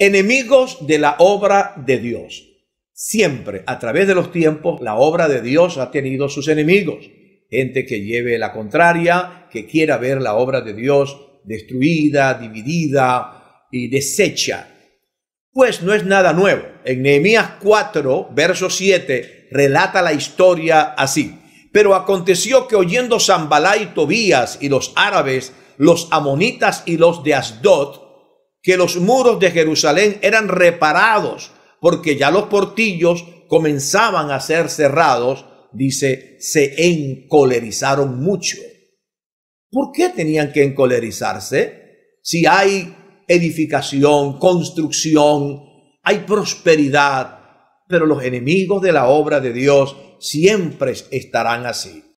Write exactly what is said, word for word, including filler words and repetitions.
enemigos de la obra de Dios. Siempre, a través de los tiempos, la obra de Dios ha tenido sus enemigos. Gente que lleve la contraria, que quiera ver la obra de Dios destruida, dividida y deshecha. Pues no es nada nuevo. En Nehemías cuatro, verso siete, relata la historia así. Pero aconteció que oyendo Sanbalat y Tobías y los árabes, los amonitas y los de Asdod, que los muros de Jerusalén eran reparados, porque ya los portillos comenzaban a ser cerrados, dice, se encolerizaron mucho. ¿Por qué tenían que encolerizarse? Si hay edificación, construcción, hay prosperidad, pero los enemigos de la obra de Dios siempre estarán así.